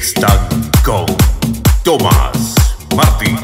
Mixta con Thomas Martin.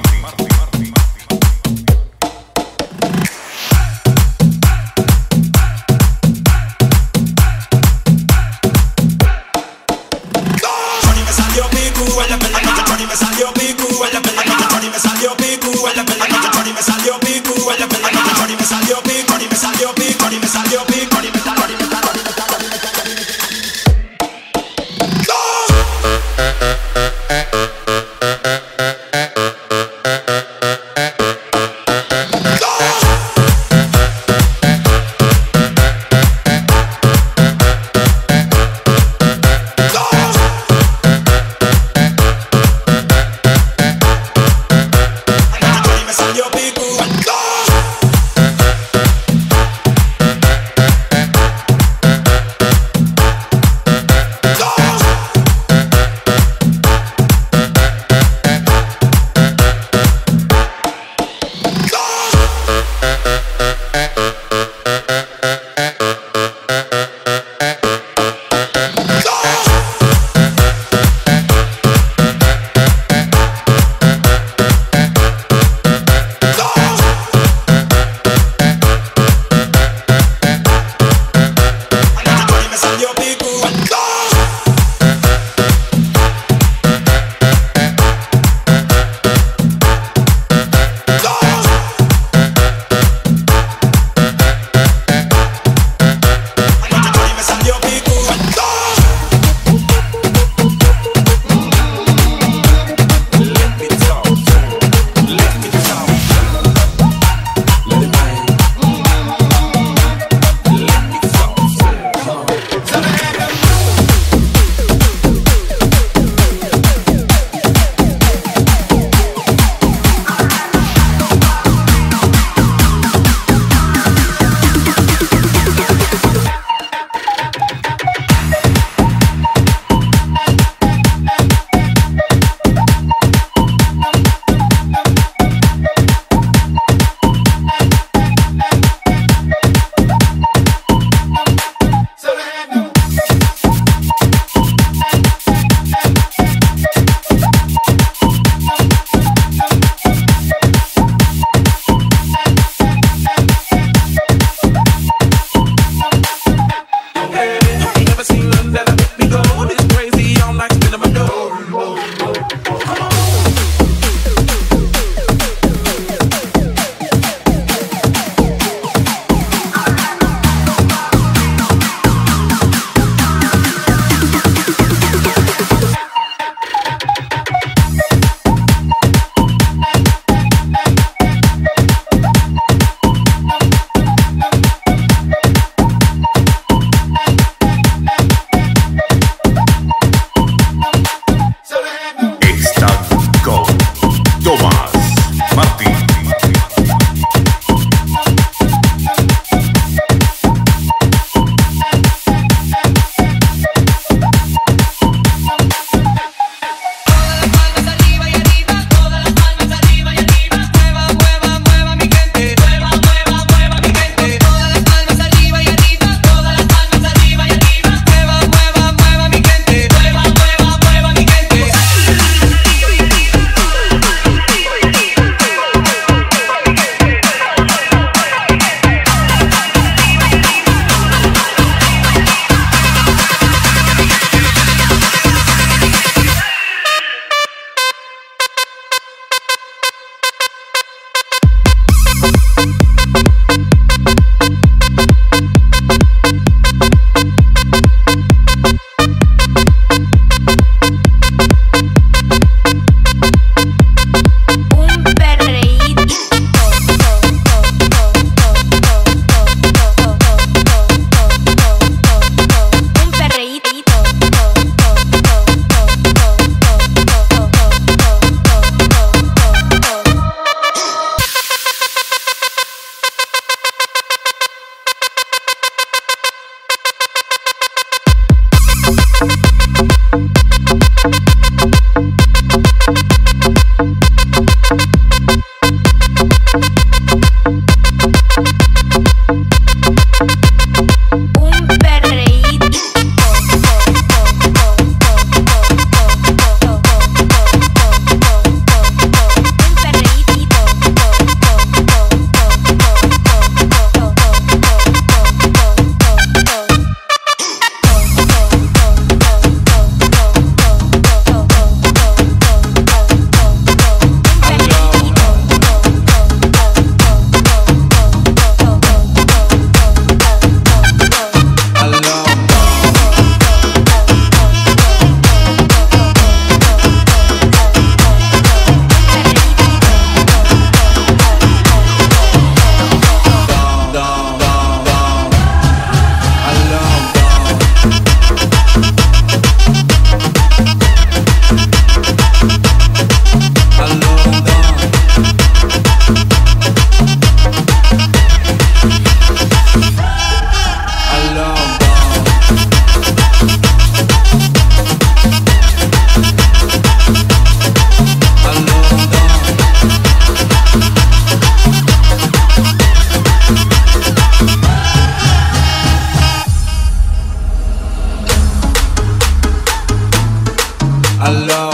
Alors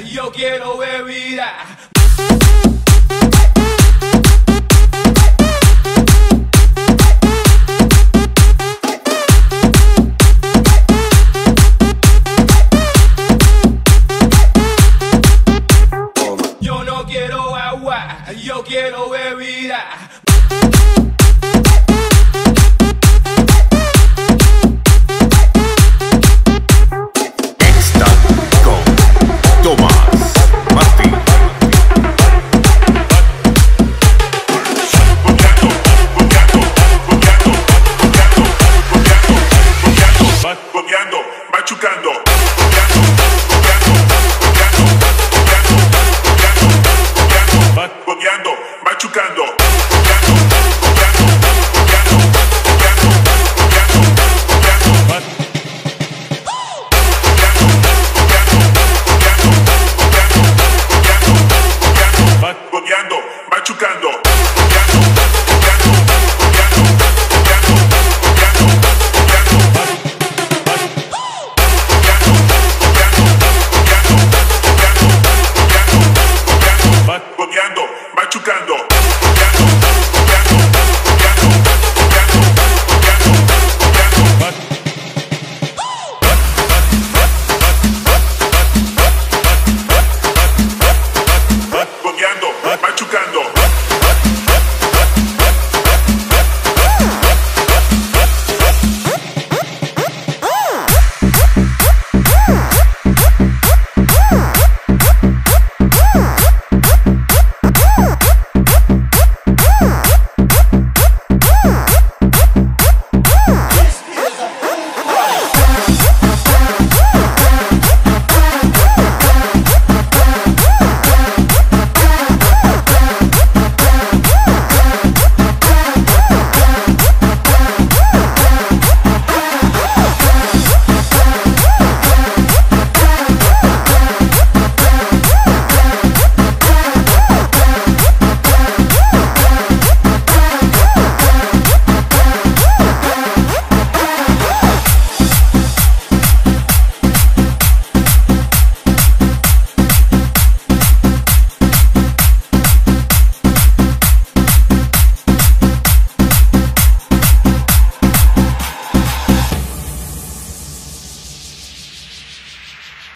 yo quiero bebida.